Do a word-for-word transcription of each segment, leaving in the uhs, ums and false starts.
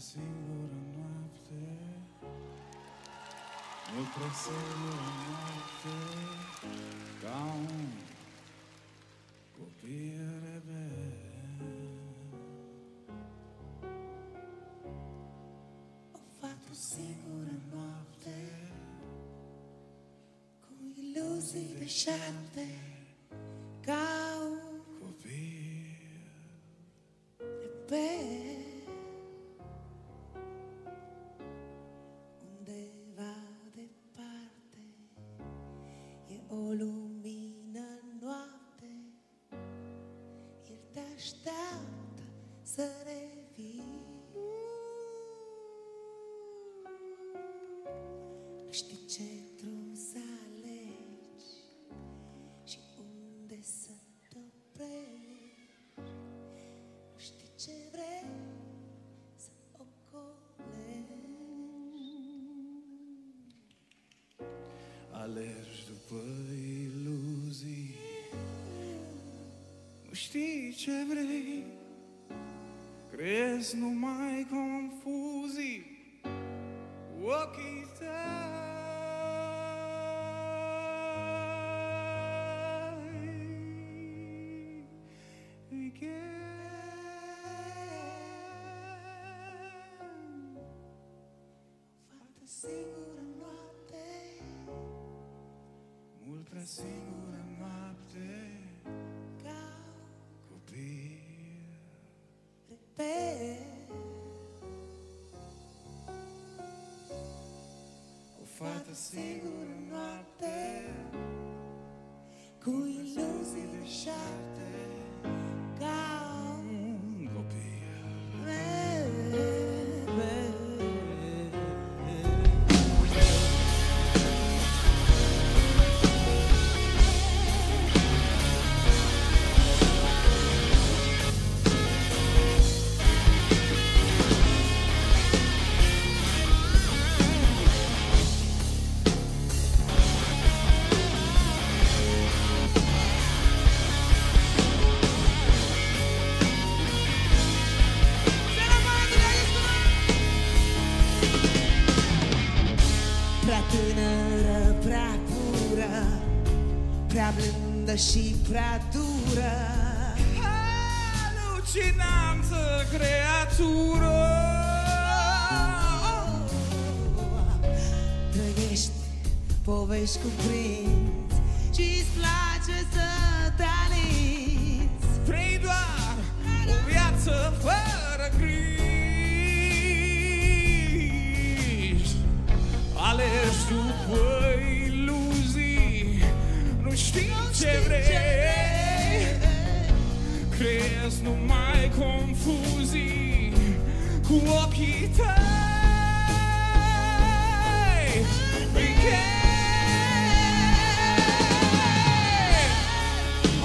singură noapte, mă trec singură noapte, ca un copil rebel. O fac o singură noapte, cu iluzii de șapte, ca un copil rebel. O lumină noapte, el te așteaptă să revii. Nu știi ce drum să alegi și unde să te oprești. Nu știi ce vrei să ocolești. Alergi după iluzii, nu știi ce vrei, crezi numai confuzii cu ochii tăi. Again, fata singură noapte, mult prea singură noapte, ca copil rebel. O fată singură noapte, cu iluzii deșarte, ca un copil rebel. Prea tânără, prea pură, prea blândă și prea dură, alucinantă creatură. Trăiești povești cuprins și-ți place să te alinți. Vrei doar o viață fără griji. Alergi după iluzii, nu știi ce vrei, crezi numai confuzii cu ochii tăi.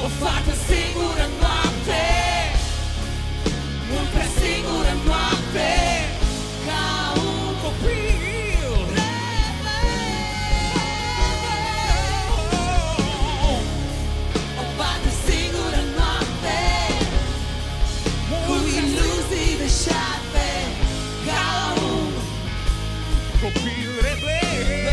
O fată singură noapte, mult prea singură noapte, ca un copil. O fată singură noapte, mult prea singură noapte, ca un copil rebel.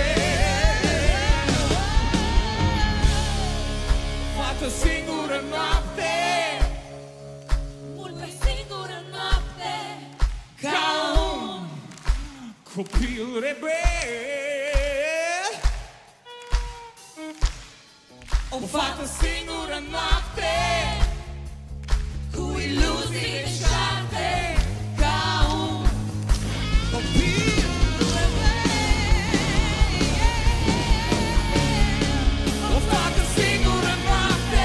O fată singură noapte, cu iluzii deșarte, ca un copil. O fată singură noapte,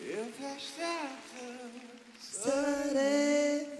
iubește-te, sărete.